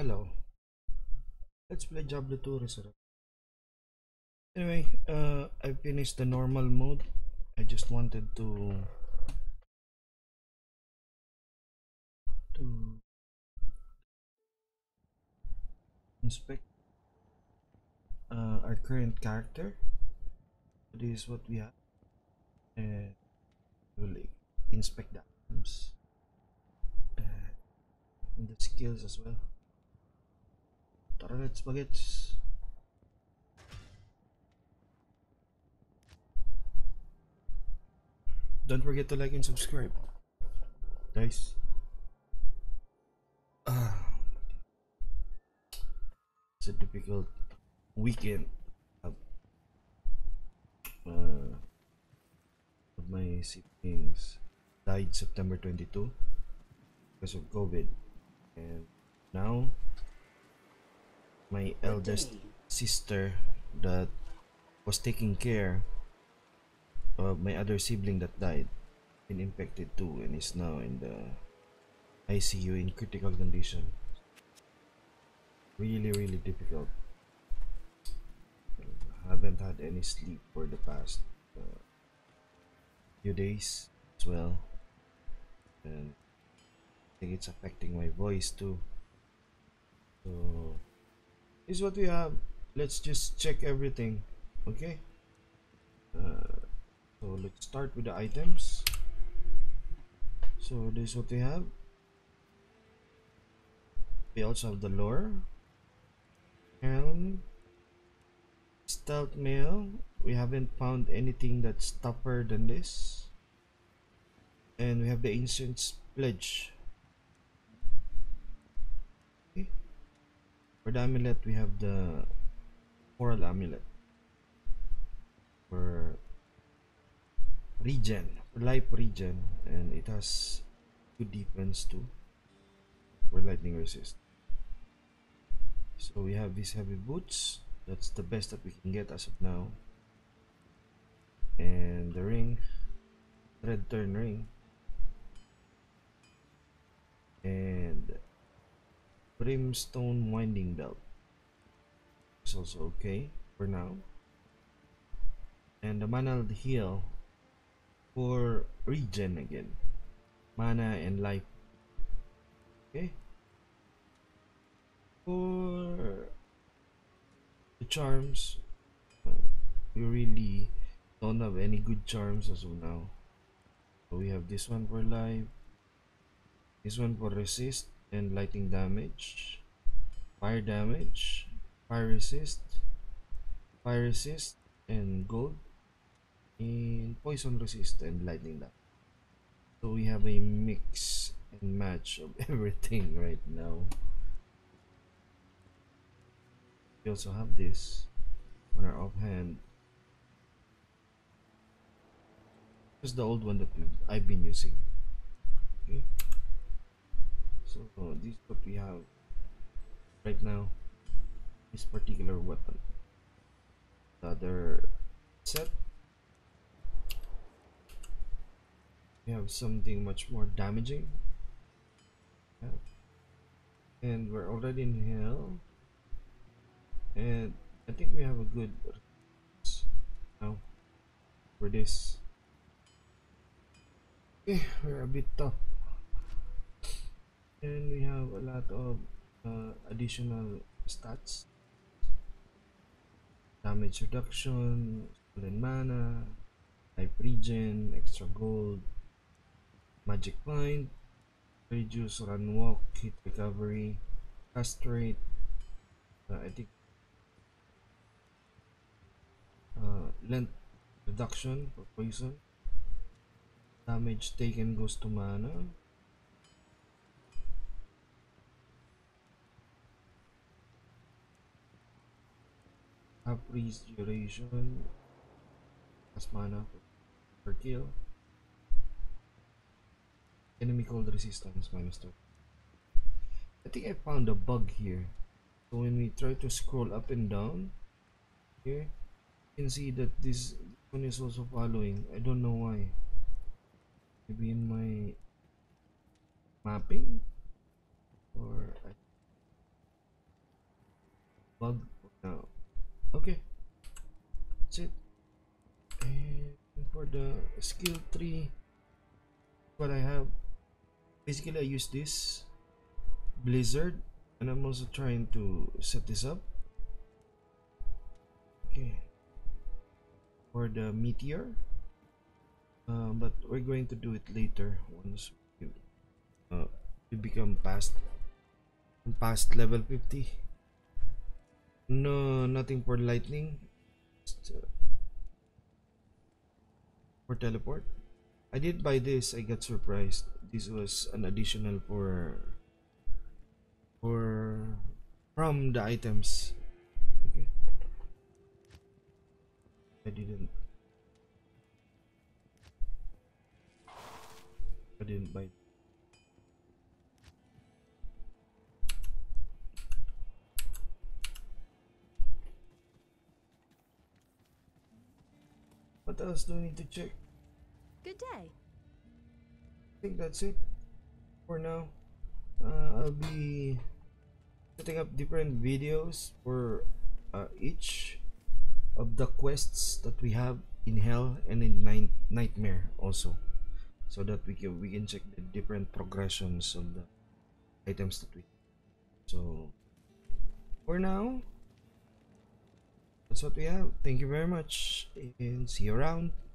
Hello. Let's play Diablo 2 Resurrected. Anyway, I finished the normal mode. I just wanted to inspect our current character. This is what we have, and we'll inspect the items and the skills as well. Tara, let's bagets. Don't forget to like and subscribe, guys. It's a difficult weekend of my siblings died September 22 because of COVID, and now my eldest sister that was taking care of my other sibling that died been infected too and is now in the ICU in critical condition. Really difficult. Haven't had any sleep for the past few days as well, and I think it's affecting my voice too. So this is what we have. Let's just check everything, okay? So let's start with the items. So this is what we have. We also have the Lore Helm, Stealth Mail. We haven't found anything that's tougher than this, and we have the Ancient's Pledge. Okay. For the amulet, we have the Oral Amulet for regen, for life regen, and it has good defense too for lightning resist. So we have these heavy boots. That's the best that we can get as of now. And the ring, red turn ring, and Brimstone Winding Belt. It's also okay for now. And the Manald Heal for regen again, mana and life. Okay. For the charms, we really don't have any good charms as of now. So we have this one for life, this one for resist and lightning damage, fire damage, fire resist and gold, and poison resist and lightning damage. So we have a mix and match of everything right now. We also have this on our offhand. This is the old one that I've been using. Okay, so this is what we have right now, this particular weapon. The other set, we have something much more damaging, yeah. And we're already in hell. And I think we have a good now for this. Okay, we're a bit tough, and we have a lot of additional stats: damage reduction, stolen mana, life regen, extra gold, magic find, reduce run walk, hit recovery, cast rate. I think length reduction for poison, damage taken goes to mana, half freeze duration as mana per kill, enemy cold resistance -2. I think I found a bug here. So when we try to scroll up and down here, you can see that this one is also following. I don't know why. Maybe in my mapping, or Plug out. Okay. That's it. And for the skill tree, what I have, basically I use this Blizzard, and I'm also trying to set this up. Okay. For the Meteor, but we're going to do it later once we become past level 50. No, nothing for lightning. Just, for teleport, I did buy this. I got surprised. This was an additional for from the items. Okay, I didn't buy. What else do we need to check? Good day. I think that's it for now. I'll be setting up different videos for each of the quests that we have in Hell and in Nightmare also, so that we can check the different progressions of the items that we have. So for now, that's what we have. Thank you very much and see you around.